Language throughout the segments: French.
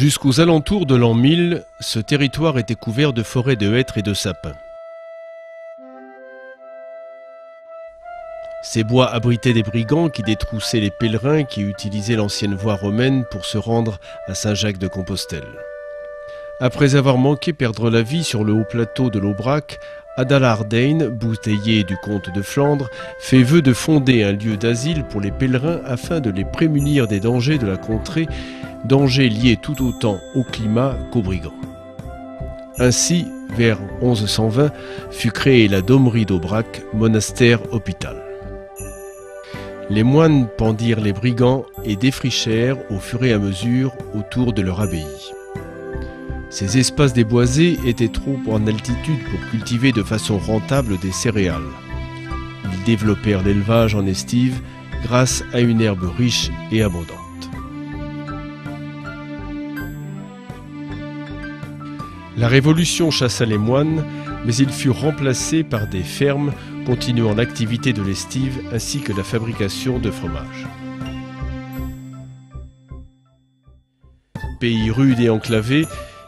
Jusqu'aux alentours de l'an 1000, ce territoire était couvert de forêts de hêtres et de sapins. Ces bois abritaient des brigands qui détroussaient les pèlerins qui utilisaient l'ancienne voie romaine pour se rendre à Saint-Jacques-de-Compostelle. Après avoir manqué perdre la vie sur le haut plateau de l'Aubrac, Adalard Dane, bouteiller du comte de Flandre, fait vœu de fonder un lieu d'asile pour les pèlerins afin de les prémunir des dangers de la contrée, dangers liés tout autant au climat qu'aux brigands. Ainsi, vers 1120, fut créée la domerie d'Aubrac, monastère-hôpital. Les moines pendirent les brigands et défrichèrent au fur et à mesure autour de leur abbaye. Ces espaces déboisés étaient trop en altitude pour cultiver de façon rentable des céréales. Ils développèrent l'élevage en estive grâce à une herbe riche et abondante. La Révolution chassa les moines, mais ils furent remplacés par des fermes continuant l'activité de l'estive ainsi que la fabrication de fromage. Pays rude et enclavé,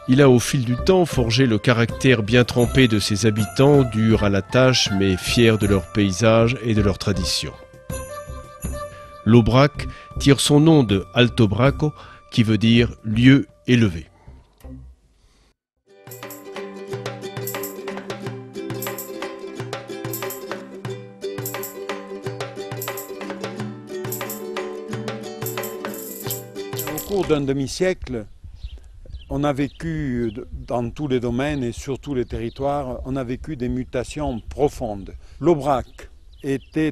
il a au fil du temps forgé le caractère bien trempé de ses habitants, durs à la tâche mais fiers de leurs paysages et de leurs traditions. L'Aubrac tire son nom de Alto Braco, qui veut dire « lieu élevé ». Au cours d'un demi-siècle, on a vécu dans tous les domaines et sur tous les territoires, on a vécu des mutations profondes. L'Aubrac était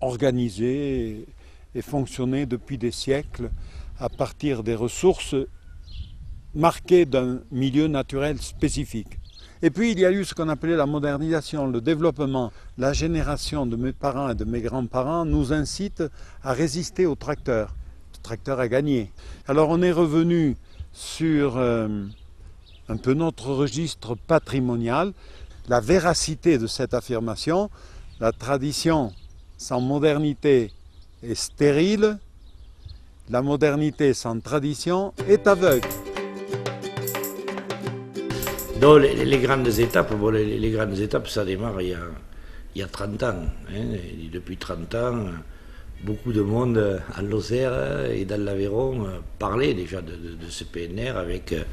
organisé et fonctionnait depuis des siècles à partir des ressources marquées d'un milieu naturel spécifique. Et puis il y a eu ce qu'on appelait la modernisation, le développement. La génération de mes parents et de mes grands-parents nous incite à résister aux tracteurs. Tracteur à gagner. Alors on est revenu sur un peu notre registre patrimonial, la véracité de cette affirmation. La tradition sans modernité est stérile, la modernité sans tradition est aveugle. Dans les grandes étapes, bon, les grandes étapes ça démarre il y a 30 ans, hein, et depuis 30 ans, beaucoup de monde en Lozère et dans l'Aveyron parlait déjà de ce PNR avec M.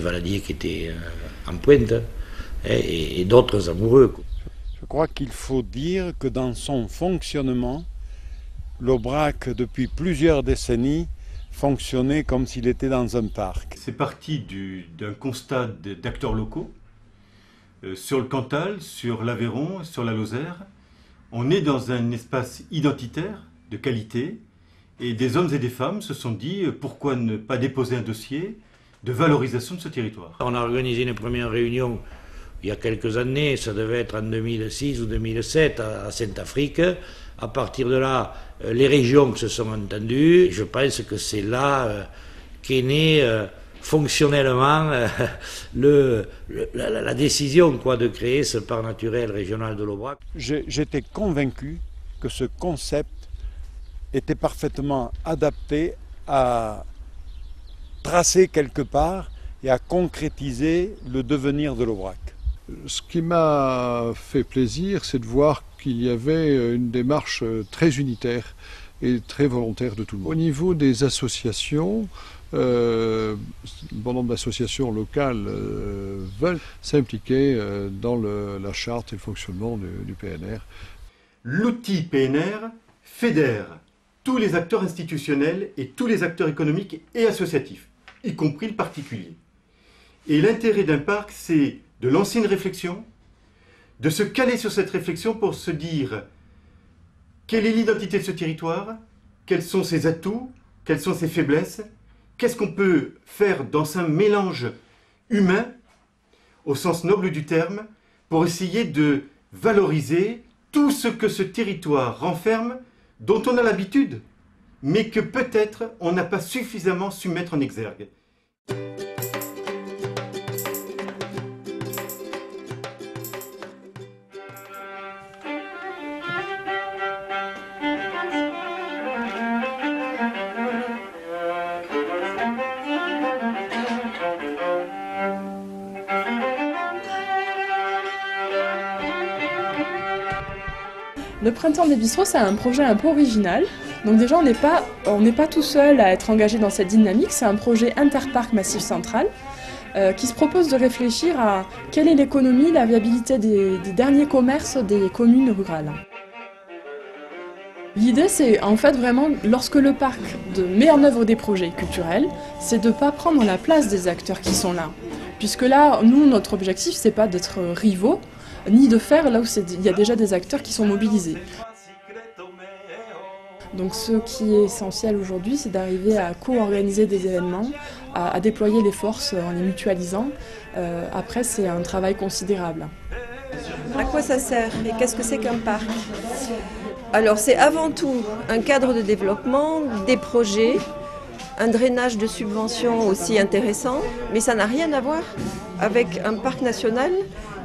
Valadier qui était en pointe et d'autres amoureux. Je crois qu'il faut dire que dans son fonctionnement, l'Aubrac, depuis plusieurs décennies, fonctionnait comme s'il était dans un parc. C'est parti d'un constat d'acteurs locaux sur le Cantal, sur l'Aveyron, sur la Lozère. On est dans un espace identitaire, de qualité, et des hommes et des femmes se sont dit pourquoi ne pas déposer un dossier de valorisation de ce territoire. On a organisé une première réunion il y a quelques années, ça devait être en 2006 ou 2007 à Saint-Afrique. À partir de là, les régions se sont entendues. Je pense que c'est là qu'est né fonctionnellement la décision de créer ce parc naturel régional de l'Aubrac. J'étais convaincu que ce concept était parfaitement adapté à tracer quelque part et à concrétiser le devenir de l'Aubrac. Ce qui m'a fait plaisir, c'est de voir qu'il y avait une démarche très unitaire et très volontaire de tout le monde. Au niveau des associations, bon nombre d'associations locales veulent s'impliquer dans la charte et le fonctionnement du PNR. L'outil PNR fédère tous les acteurs institutionnels et tous les acteurs économiques et associatifs, y compris le particulier. Et l'intérêt d'un parc, c'est de lancer une réflexion, de se caler sur cette réflexion pour se dire quelle est l'identité de ce territoire, quels sont ses atouts, quelles sont ses faiblesses, qu'est-ce qu'on peut faire dans un mélange humain, au sens noble du terme, pour essayer de valoriser tout ce que ce territoire renferme, dont on a l'habitude, mais que peut-être on n'a pas suffisamment su mettre en exergue. Le printemps des bistrots, c'est un projet un peu original. Donc déjà, on n'est pas tout seul à être engagé dans cette dynamique. C'est un projet Interparc Massif Central qui se propose de réfléchir à quelle est l'économie, la viabilité des derniers commerces des communes rurales. L'idée, c'est en fait vraiment, lorsque le parc met en œuvre des projets culturels, c'est de ne pas prendre la place des acteurs qui sont là. Puisque là, nous, notre objectif, c'est pas d'être rivaux, ni de faire là où il y a déjà des acteurs qui sont mobilisés. Donc ce qui est essentiel aujourd'hui, c'est d'arriver à co-organiser des événements, à déployer les forces en les mutualisant. Après, c'est un travail considérable. À quoi ça sert et qu'est-ce que c'est qu'un parc? Alors c'est avant tout un cadre de développement, des projets, un drainage de subventions aussi intéressant, mais ça n'a rien à voir avec un parc national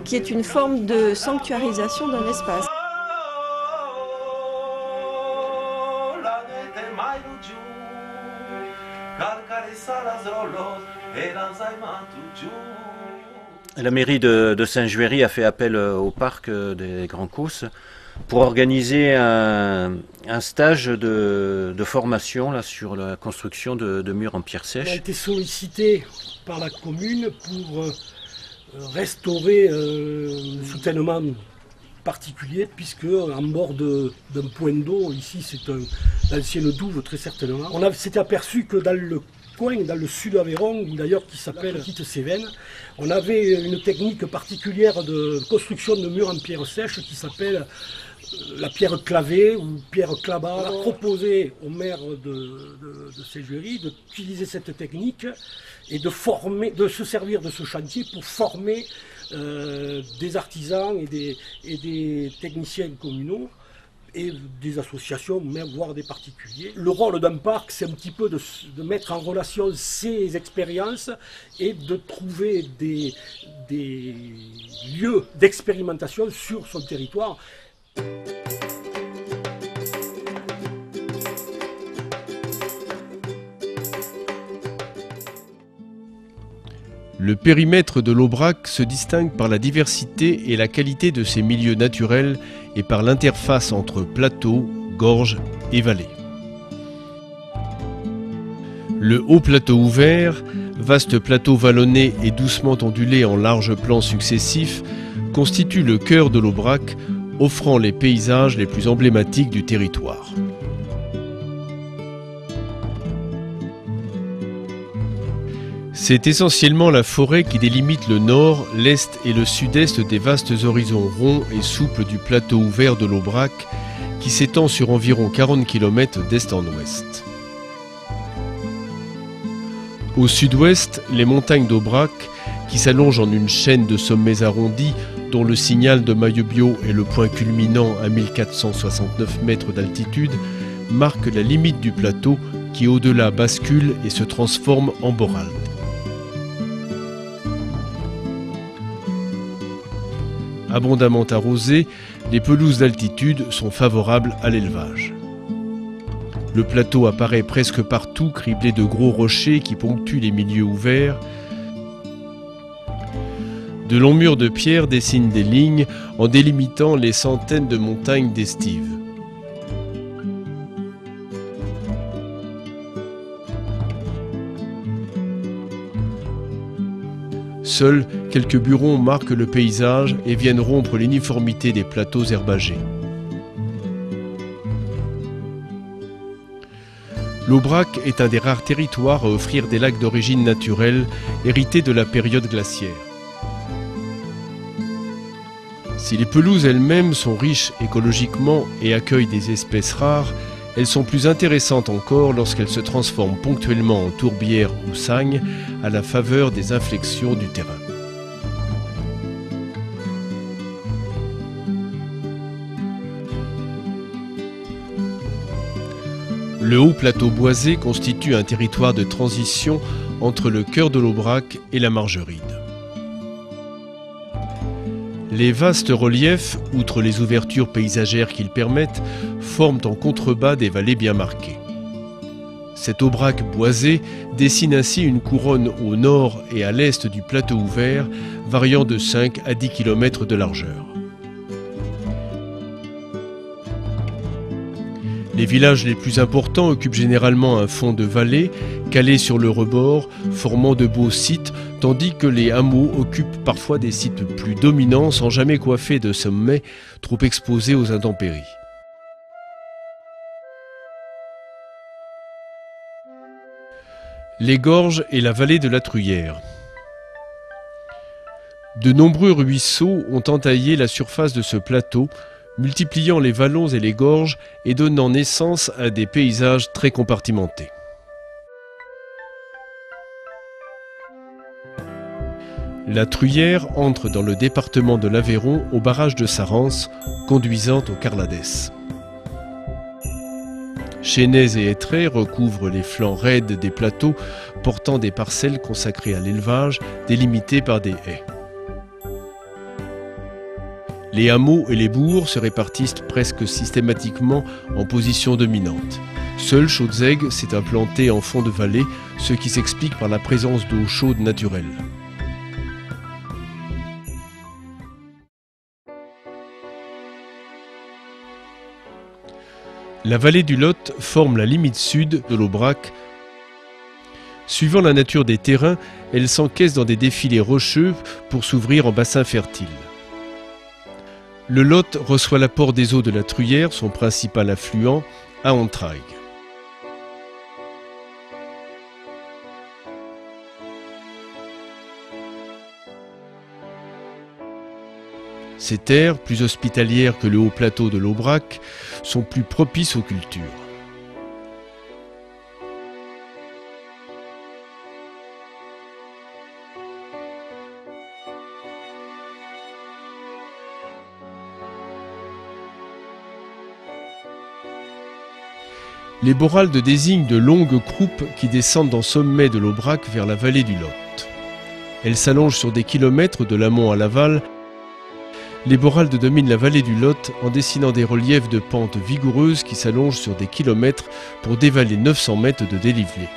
qui est une forme de sanctuarisation d'un espace. La mairie de Saint-Juéry a fait appel au parc des Grands Causses pour organiser un stage de formation là, sur la construction de murs en pierre sèche. On a été sollicité par la commune pour restaurer un soutènement particulier, puisque en bord d'un point d'eau, ici c'est l'ancienne douve très certainement, on s'était aperçu que dans le coin, dans le sud d'Aveyron, d'ailleurs qui s'appelle Petite Cévenne, on avait une technique particulière de construction de murs en pierre sèche qui s'appelle la pierre clavée ou pierre clabat. On a proposé au maire de Saint-Juéry d'utiliser cette technique et de se servir de ce chantier pour former des artisans et des techniciens communaux et des associations, même voire des particuliers. Le rôle d'un parc, c'est un petit peu de mettre en relation ces expériences et de trouver des lieux d'expérimentation sur son territoire. Le périmètre de l'Aubrac se distingue par la diversité et la qualité de ses milieux naturels et par l'interface entre plateaux, gorges et vallées. Le haut plateau ouvert, vaste plateau vallonné et doucement ondulé en larges plans successifs, constitue le cœur de l'Aubrac, offrant les paysages les plus emblématiques du territoire. C'est essentiellement la forêt qui délimite le nord, l'est et le sud-est des vastes horizons ronds et souples du plateau ouvert de l'Aubrac, qui s'étend sur environ 40 km d'est en ouest. Au sud-ouest, les montagnes d'Aubrac, qui s'allongent en une chaîne de sommets arrondis, dont le signal de Mayubio est le point culminant à 1469 mètres d'altitude, marque la limite du plateau qui au-delà bascule et se transforme en Boraldes. Abondamment arrosées, les pelouses d'altitude sont favorables à l'élevage. Le plateau apparaît presque partout, criblé de gros rochers qui ponctuent les milieux ouverts. De longs murs de pierre dessinent des lignes en délimitant les centaines de montagnes d'estives. Seuls quelques burons marquent le paysage et viennent rompre l'uniformité des plateaux herbagés. L'Aubrac est un des rares territoires à offrir des lacs d'origine naturelle hérités de la période glaciaire. Si les pelouses elles-mêmes sont riches écologiquement et accueillent des espèces rares, elles sont plus intéressantes encore lorsqu'elles se transforment ponctuellement en tourbières ou sagnes à la faveur des inflexions du terrain. Le haut plateau boisé constitue un territoire de transition entre le cœur de l'Aubrac et la Margeride. Les vastes reliefs, outre les ouvertures paysagères qu'ils permettent, forment en contrebas des vallées bien marquées. Cet Aubrac boisé dessine ainsi une couronne au nord et à l'est du plateau ouvert, variant de 5 à 10 km de largeur. Les villages les plus importants occupent généralement un fond de vallée, calé sur le rebord, formant de beaux sites, tandis que les hameaux occupent parfois des sites plus dominants, sans jamais coiffer de sommets, trop exposés aux intempéries. Les gorges et la vallée de la Truyère. De nombreux ruisseaux ont entaillé la surface de ce plateau, multipliant les vallons et les gorges et donnant naissance à des paysages très compartimentés. La Truyère entre dans le département de l'Aveyron au barrage de Sarrance, conduisant au Carladès. Chênaies et hêtraies recouvrent les flancs raides des plateaux, portant des parcelles consacrées à l'élevage, délimitées par des haies. Les hameaux et les bourgs se répartissent presque systématiquement en position dominante. Seul Chaudes-Aigues s'est implanté en fond de vallée, ce qui s'explique par la présence d'eau chaude naturelle. La vallée du Lot forme la limite sud de l'Aubrac. Suivant la nature des terrains, elle s'encaisse dans des défilés rocheux pour s'ouvrir en bassins fertiles. Le Lot reçoit l'apport des eaux de la Truyère, son principal affluent, à Entraygues. Ces terres, plus hospitalières que le haut plateau de l'Aubrac, sont plus propices aux cultures. Les Boraldes désignent de longues croupes qui descendent en sommet de l'Aubrac vers la vallée du Lot. Elles s'allongent sur des kilomètres de l'amont à l'aval. Les Boraldes dominent la vallée du Lot en dessinant des reliefs de pentes vigoureuses qui s'allongent sur des kilomètres pour dévaler 900 mètres de dénivelé.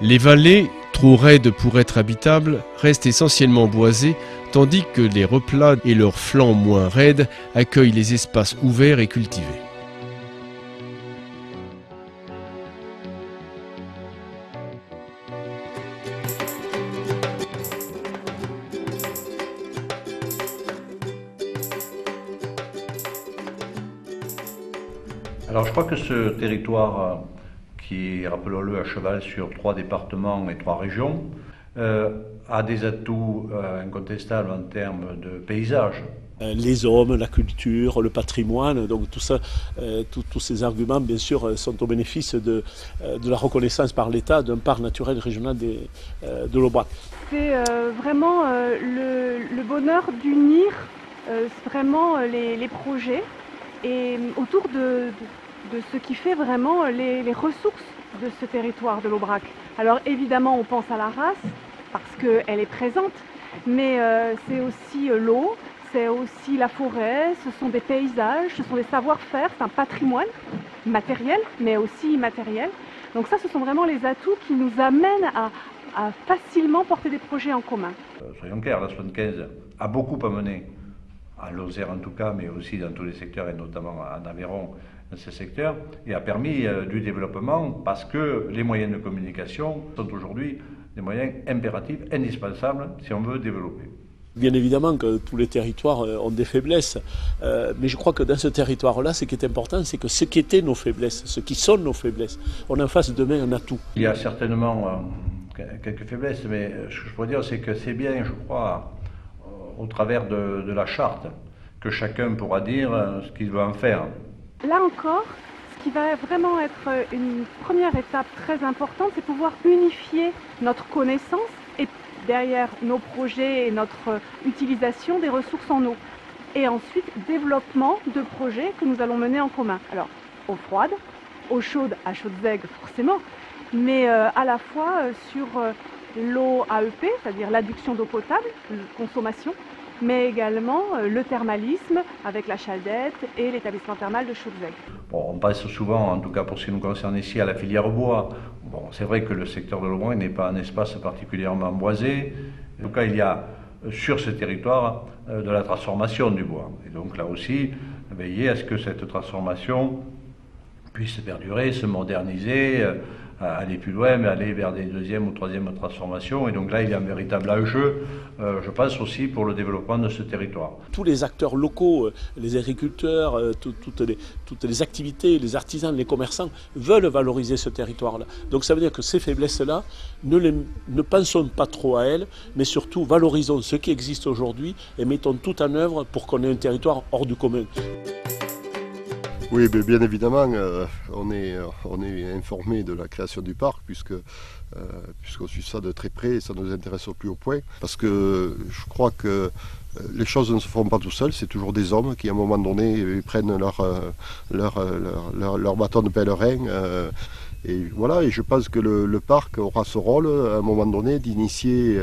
Les vallées, trop raides pour être habitables, restent essentiellement boisées, tandis que les replats et leurs flancs moins raides accueillent les espaces ouverts et cultivés. Alors je crois que ce territoire, qui est, rappelons-le, à cheval sur 3 départements et 3 régions, a des atouts incontestables en termes de paysage. Les hommes, la culture, le patrimoine, donc tout ça, tous ces arguments, bien sûr, sont au bénéfice de la reconnaissance par l'État d'un parc naturel régional de l'Aubrac. C'est vraiment le bonheur d'unir vraiment les projets et autour de ce qui fait vraiment les ressources de ce territoire de l'Aubrac. Alors évidemment on pense à la race parce qu'elle est présente, mais c'est aussi l'eau, c'est aussi la forêt, ce sont des paysages, ce sont des savoir-faire, c'est un patrimoine matériel mais aussi immatériel. Donc ça, ce sont vraiment les atouts qui nous amènent à facilement porter des projets en commun. Soyons clairs, la 75 a beaucoup à mener, à Lozère en tout cas, mais aussi dans tous les secteurs et notamment en Aveyron, dans ces secteurs, et a permis du développement parce que les moyens de communication sont aujourd'hui des moyens impératifs, indispensables si on veut développer. Bien évidemment que tous les territoires ont des faiblesses, mais je crois que dans ce territoire-là, ce qui est important, c'est que ce qui était nos faiblesses, ce qui sont nos faiblesses, on en fasse demain un atout. Il y a certainement quelques faiblesses, mais ce que je pourrais dire, c'est que c'est bien, je crois, au travers de la charte, que chacun pourra dire ce qu'il veut en faire. Là encore, ce qui va vraiment être une première étape très importante, c'est pouvoir unifier notre connaissance et derrière nos projets et notre utilisation des ressources en eau. Et ensuite, développement de projets que nous allons mener en commun. Alors, eau froide, eau chaude à Chaudes-Aigues forcément, mais à la fois sur l'eau AEP, c'est-à-dire l'adduction d'eau potable, consommation, mais également le thermalisme avec la Chaldette et l'établissement thermal de Chaudes-Aigues. Bon, on passe souvent, en tout cas pour ce qui nous concerne ici, à la filière bois. Bon, c'est vrai que le secteur de l'Aubrac n'est pas un espace particulièrement boisé. En tout cas, il y a sur ce territoire de la transformation du bois. Et donc là aussi, veiller à ce que cette transformation puisse perdurer, se moderniser, aller plus loin, mais aller vers des deuxièmes ou troisièmes transformations. Et donc là, il y a un véritable enjeu, je pense aussi, pour le développement de ce territoire. Tous les acteurs locaux, les agriculteurs, toutes les activités, les artisans, les commerçants veulent valoriser ce territoire-là. Donc ça veut dire que ces faiblesses-là, ne pensons pas trop à elles, mais surtout valorisons ce qui existe aujourd'hui et mettons tout en œuvre pour qu'on ait un territoire hors du commun. Oui, bien évidemment, on est informé de la création du parc, puisqu'on suit ça de très près, et ça nous intéresse au plus haut point, parce que je crois que les choses ne se font pas tout seuls, c'est toujours des hommes qui à un moment donné prennent leur bâton de pèlerin. Et voilà, et je pense que le parc aura ce rôle à un moment donné d'initier,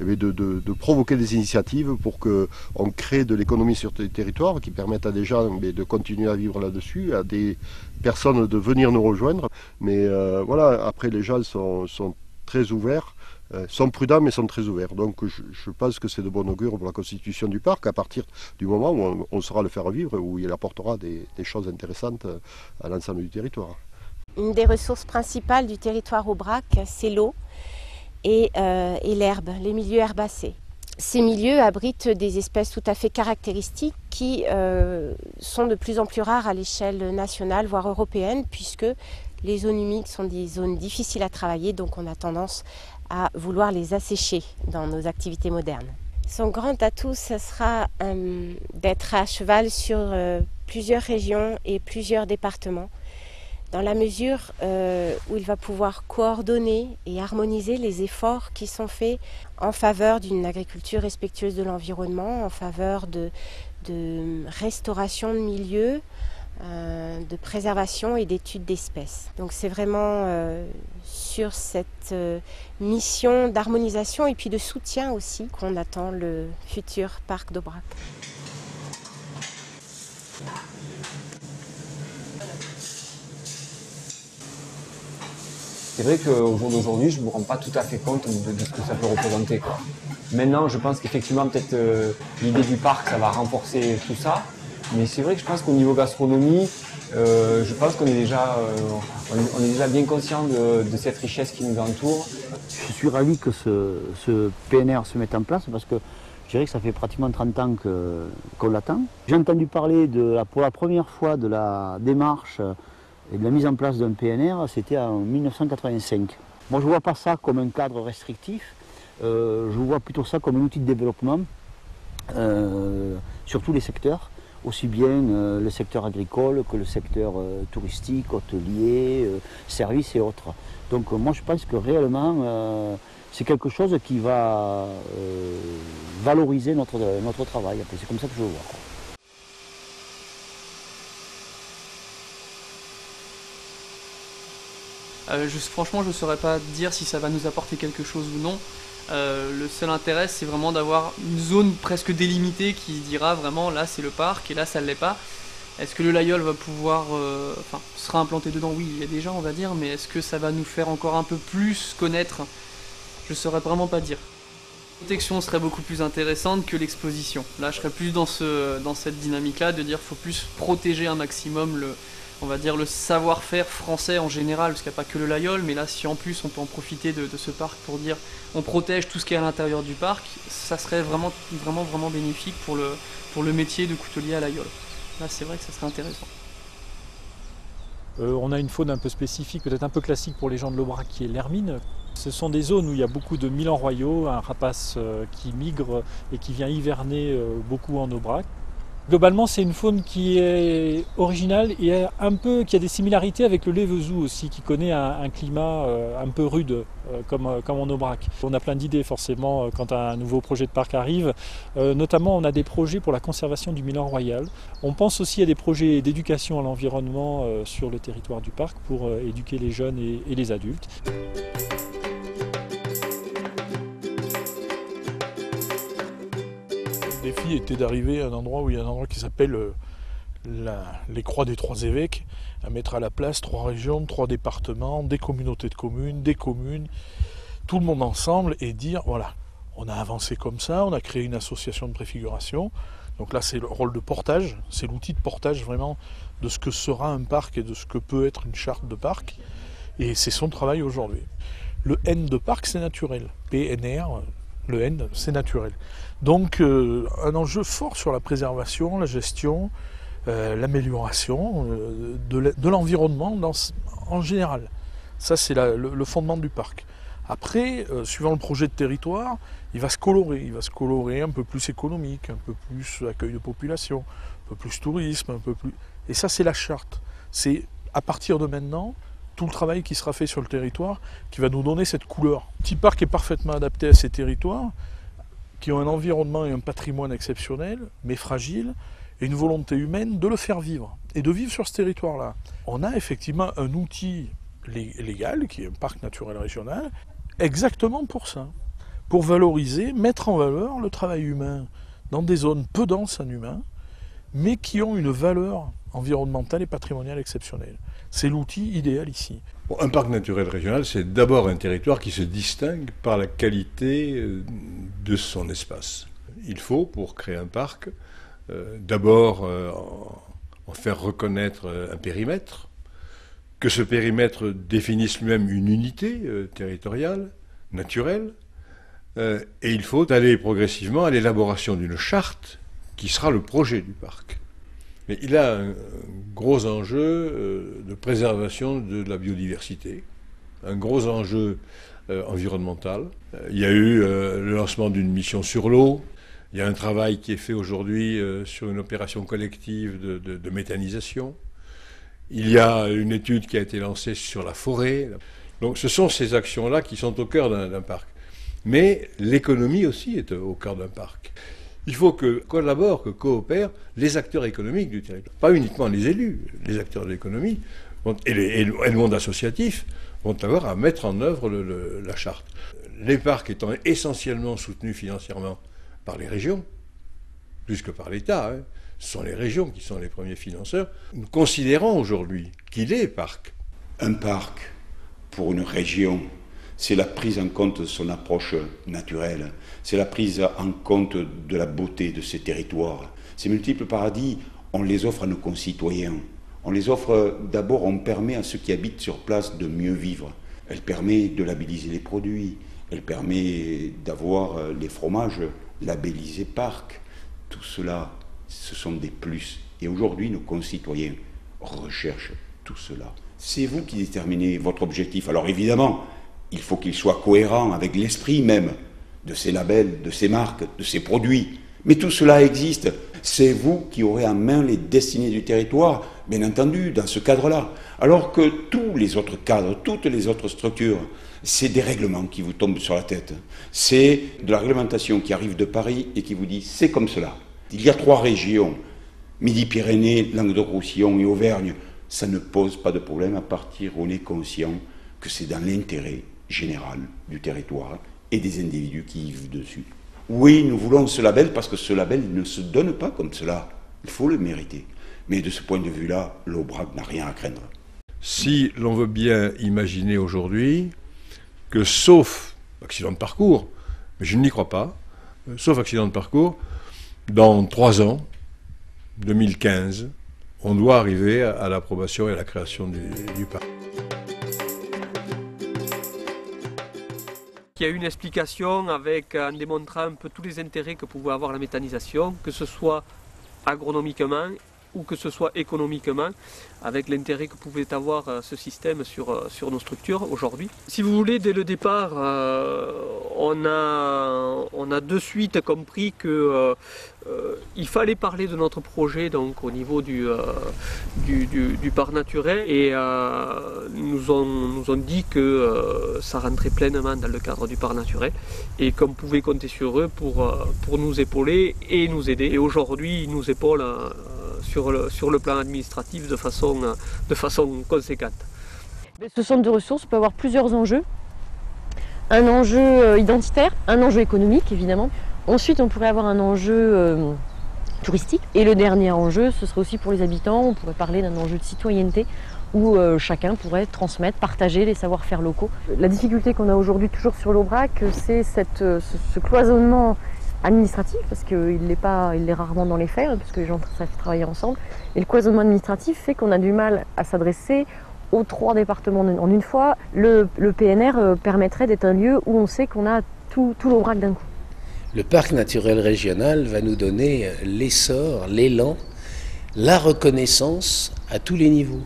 de provoquer des initiatives pour qu'on crée de l'économie sur des territoires qui permettent à des gens de continuer à vivre là-dessus, à des personnes de venir nous rejoindre. Mais voilà, après les gens sont très ouverts. Sont prudents mais sont très ouverts. Donc je pense que c'est de bon augure pour la constitution du parc à partir du moment où on saura le faire vivre, où il apportera des choses intéressantes à l'ensemble du territoire. Une des ressources principales du territoire aubrac, c'est l'eau et l'herbe, les milieux herbacés. Ces milieux abritent des espèces tout à fait caractéristiques qui sont de plus en plus rares à l'échelle nationale, voire européenne, puisque les zones humides sont des zones difficiles à travailler, donc on a tendance à vouloir les assécher dans nos activités modernes. Son grand atout, ce sera d'être à cheval sur plusieurs régions et plusieurs départements, dans la mesure où il va pouvoir coordonner et harmoniser les efforts qui sont faits en faveur d'une agriculture respectueuse de l'environnement, en faveur de restauration de milieux, de préservation et d'études d'espèces. Donc c'est vraiment sur cette mission d'harmonisation et puis de soutien aussi qu'on attend le futur parc d'Aubrac. C'est vrai qu'au jour d'aujourd'hui, je ne me rends pas tout à fait compte de ce que ça peut représenter, quoi. Maintenant, je pense qu'effectivement, peut-être l'idée du parc, ça va renforcer tout ça. Mais c'est vrai que je pense qu'au niveau gastronomie, je pense qu'on est déjà, bien conscient de cette richesse qui nous entoure. Je suis ravi que ce PNR se mette en place parce que je dirais que ça fait pratiquement 30 ans qu'on l'attend. J'ai entendu parler pour la première fois de la démarche et de la mise en place d'un PNR, c'était en 1985. Moi, je ne vois pas ça comme un cadre restrictif, je vois plutôt ça comme un outil de développement sur tous les secteurs. Aussi bien le secteur agricole que le secteur touristique, hôtelier, services et autres. Donc moi je pense que réellement c'est quelque chose qui va valoriser notre travail. C'est comme ça que je le vois. Franchement je ne saurais pas dire si ça va nous apporter quelque chose ou non. Le seul intérêt, c'est vraiment d'avoir une zone presque délimitée qui dira vraiment là c'est le parc et là ça ne l'est pas. Est-ce que le Laguiole va pouvoir, enfin, sera implanté dedans? Oui, il y a déjà, on va dire, mais est-ce que ça va nous faire encore un peu plus connaître? Je ne saurais vraiment pas dire. La protection serait beaucoup plus intéressante que l'exposition. Là, je serais plus dans cette dynamique-là de dire qu'il faut plus protéger un maximum on va dire le savoir-faire français en général, parce qu'il n'y a pas que le Laguiole, mais là si en plus on peut en profiter de ce parc pour dire on protège tout ce qui est à l'intérieur du parc, ça serait vraiment, vraiment, vraiment bénéfique pour le métier de coutelier à Laguiole. Là c'est vrai que ça serait intéressant. On a une faune un peu spécifique, peut-être un peu classique pour les gens de l'Aubrac, qui est l'hermine. Ce sont des zones où il y a beaucoup de Milan Royal, un rapace qui migre et qui vient hiverner beaucoup en Aubrac. Globalement, c'est une faune qui est originale et qui a des similarités avec le Lévezou aussi, qui connaît un climat un peu rude, comme en Aubrac. On a plein d'idées forcément quand un nouveau projet de parc arrive. Notamment, on a des projets pour la conservation du Milan Royal. On pense aussi à des projets d'éducation à l'environnement sur le territoire du parc pour éduquer les jeunes et les adultes. Le défi était d'arriver à un endroit où il y a un endroit qui s'appelle les Croix des Trois Évêques, à mettre à la place 3 régions, 3 départements, des communautés de communes, tout le monde ensemble et dire voilà, On a avancé comme ça, on a créé une association de préfiguration. Donc là, c'est le rôle de portage, c'est l'outil de portage vraiment de ce que sera un parc et de ce que peut être une charte de parc. Et c'est son travail aujourd'hui. Le N de parc, c'est naturel. PNR, le N, c'est naturel. Donc un enjeu fort sur la préservation, la gestion, l'amélioration de l'environnement en général. Ça, c'est le fondement du parc. Après, suivant le projet de territoire, il va se colorer un peu plus économique, un peu plus accueil de population, un peu plus tourisme, un peu plus... Et ça, c'est la charte. C'est à partir de maintenant, tout le travail qui sera fait sur le territoire qui va nous donner cette couleur. Le petit parc est parfaitement adapté à ces territoires qui ont un environnement et un patrimoine exceptionnel, mais fragile, et une volonté humaine de le faire vivre, et de vivre sur ce territoire-là. On a effectivement un outil légal, qui est un parc naturel régional, exactement pour ça, pour valoriser, mettre en valeur le travail humain dans des zones peu denses en humains, mais qui ont une valeur environnementale et patrimoniale exceptionnelle. C'est l'outil idéal ici. Bon, un parc naturel régional, c'est d'abord un territoire qui se distingue par la qualité de son espace. Il faut, pour créer un parc, d'abord en faire reconnaître un périmètre, que ce périmètre définisse lui-même une unité territoriale, naturelle, et il faut aller progressivement à l'élaboration d'une charte qui sera le projet du parc. Mais il a un gros enjeu de préservation de la biodiversité, un gros enjeu environnemental. Il y a eu le lancement d'une mission sur l'eau, il y a un travail qui est fait aujourd'hui sur une opération collective de méthanisation. Il y a une étude qui a été lancée sur la forêt. Donc ce sont ces actions-là qui sont au cœur d'un parc. Mais l'économie aussi est au cœur d'un parc. Il faut que collaborent, que coopèrent les acteurs économiques du territoire. Pas uniquement les élus, les acteurs de l'économie et le monde associatif vont avoir à mettre en œuvre la charte. Les parcs étant essentiellement soutenus financièrement par les régions, plus que par l'État, hein. Ce sont les régions qui sont les premiers financeurs. Nous considérons aujourd'hui qu'il est parc. Un parc, pour une région, c'est la prise en compte de son approche naturelle, c'est la prise en compte de la beauté de ses territoires. Ces multiples paradis, on les offre à nos concitoyens. On les offre d'abord, on permet à ceux qui habitent sur place de mieux vivre. Elle permet de labelliser les produits, elle permet d'avoir les fromages labellisés parc. Tout cela, ce sont des plus. Et aujourd'hui, nos concitoyens recherchent tout cela. C'est vous qui déterminez votre objectif. Alors évidemment, il faut qu'il soit cohérent avec l'esprit même de ces labels, de ces marques, de ces produits. Mais tout cela existe. C'est vous qui aurez en main les destinées du territoire, bien entendu, dans ce cadre-là. Alors que tous les autres cadres, toutes les autres structures, c'est des règlements qui vous tombent sur la tête. C'est de la réglementation qui arrive de Paris et qui vous dit « c'est comme cela ». Il y a trois régions, Midi-Pyrénées, Languedoc-Roussillon et Auvergne. Ça ne pose pas de problème à partir où on est conscient que c'est dans l'intérêt général du territoire et des individus qui y vivent dessus. Oui, nous voulons ce label parce que ce label ne se donne pas comme cela. Il faut le mériter. Mais de ce point de vue-là, l'Aubrac n'a rien à craindre. Si l'on veut bien imaginer aujourd'hui que, sauf accident de parcours, mais je n'y crois pas, sauf accident de parcours, dans 3 ans, 2015, on doit arriver à l'approbation et à la création du parc. Il y a eu une explication en démontrant un peu tous les intérêts que pouvait avoir la méthanisation, que ce soit agronomiquement ou que ce soit économiquement, avec l'intérêt que pouvait avoir ce système sur nos structures aujourd'hui. Si vous voulez, dès le départ, on a de suite compris qu'il fallait parler de notre projet donc, au niveau du parc naturel et nous ont dit que ça rentrait pleinement dans le cadre du parc naturel et qu'on pouvait compter sur eux pour nous épauler et nous aider. Et aujourd'hui, ils nous épaulent sur le plan administratif de façon conséquente. Ce centre de ressources peut avoir plusieurs enjeux. Un enjeu identitaire, un enjeu économique évidemment. Ensuite on pourrait avoir un enjeu touristique. Et le dernier enjeu, ce serait aussi pour les habitants, on pourrait parler d'un enjeu de citoyenneté où chacun pourrait transmettre, partager les savoir-faire locaux. La difficulté qu'on a aujourd'hui toujours sur l'Aubrac, c'est ce cloisonnement administratif, parce qu'il l'est rarement dans les faits, parce que les gens savent travailler ensemble. Et le cloisonnement administratif fait qu'on a du mal à s'adresser aux trois départements en une fois. Le PNR permettrait d'être un lieu où on sait qu'on a tout l'Aubrac d'un coup. Le parc naturel régional va nous donner l'essor, l'élan, la reconnaissance à tous les niveaux,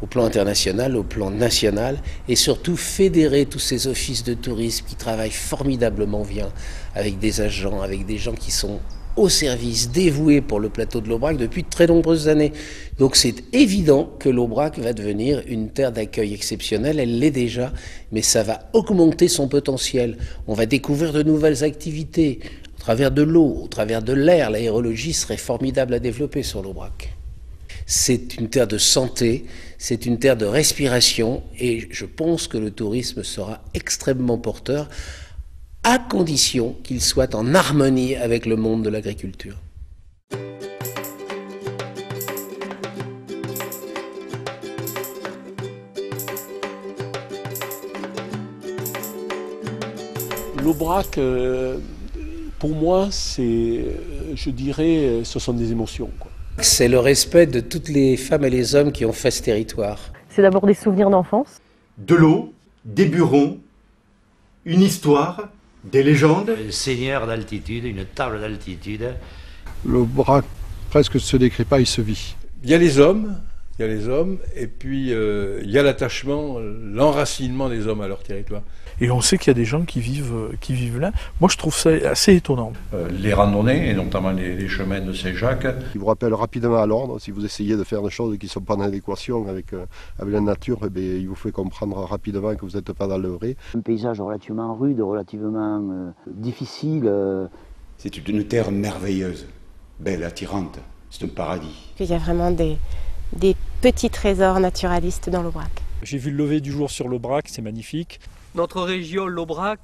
au plan international, au plan national, et surtout fédérer tous ces offices de tourisme qui travaillent formidablement bien avec des agents, avec des gens qui sont au service, dévoués pour le plateau de l'Aubrac depuis de très nombreuses années. Donc c'est évident que l'Aubrac va devenir une terre d'accueil exceptionnelle, elle l'est déjà, mais ça va augmenter son potentiel. On va découvrir de nouvelles activités, au travers de l'eau, au travers de l'air, l'aérologie serait formidable à développer sur l'Aubrac. C'est une terre de santé, c'est une terre de respiration et je pense que le tourisme sera extrêmement porteur à condition qu'il soit en harmonie avec le monde de l'agriculture. L'Aubrac, pour moi, c'est, je dirais, ce sont des émotions, quoi. C'est le respect de toutes les femmes et les hommes qui ont fait ce territoire. C'est d'abord des souvenirs d'enfance. De l'eau, des burons, une histoire, des légendes. Une seigneur d'altitude, une table d'altitude. L'Aubrac presque se décrit pas, il se vit. Il y a les hommes, et puis il y a l'attachement, l'enracinement des hommes à leur territoire. Et on sait qu'il y a des gens qui vivent là. Moi, je trouve ça assez étonnant. Les randonnées, et notamment les chemins de Saint-Jacques. Ils vous rappellent rapidement à l'ordre. Si vous essayez de faire des choses qui ne sont pas en adéquation avec la nature, eh bien, il vous fait comprendre rapidement que vous n'êtes pas dans le vrai. Un paysage relativement rude, relativement difficile. C'est une terre merveilleuse, belle, attirante. C'est un paradis. Il y a vraiment des petits trésors naturalistes dans l'Aubrac. J'ai vu le lever du jour sur l'Aubrac, c'est magnifique. Notre région, l'Aubrac,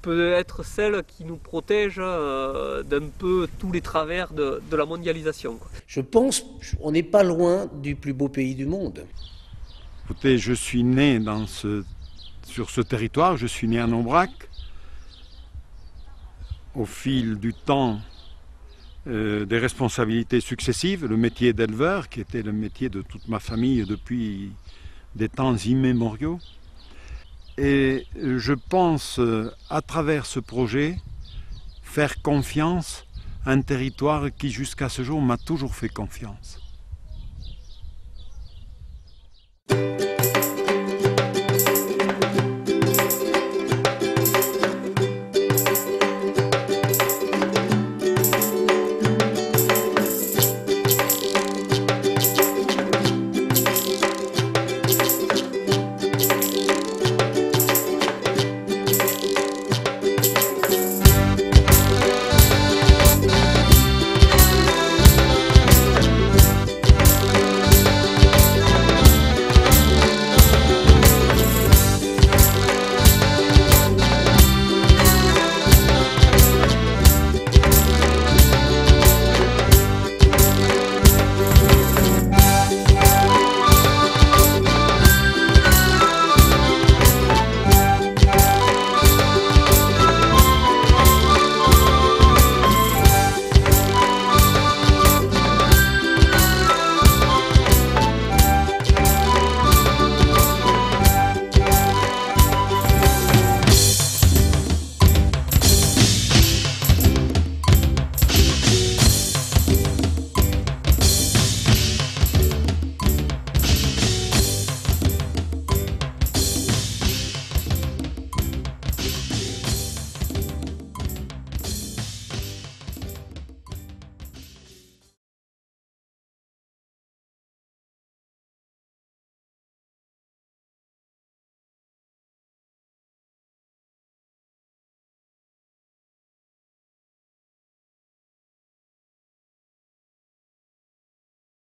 peut être celle qui nous protège d'un peu tous les travers de la mondialisation. Je pense qu'on n'est pas loin du plus beau pays du monde. Écoutez, je suis né sur ce territoire, je suis né en Aubrac. Au fil du temps, des responsabilités successives, le métier d'éleveur, qui était le métier de toute ma famille depuis des temps immémoriaux. Et je pense, à travers ce projet, faire confiance à un territoire qui, jusqu'à ce jour, m'a toujours fait confiance.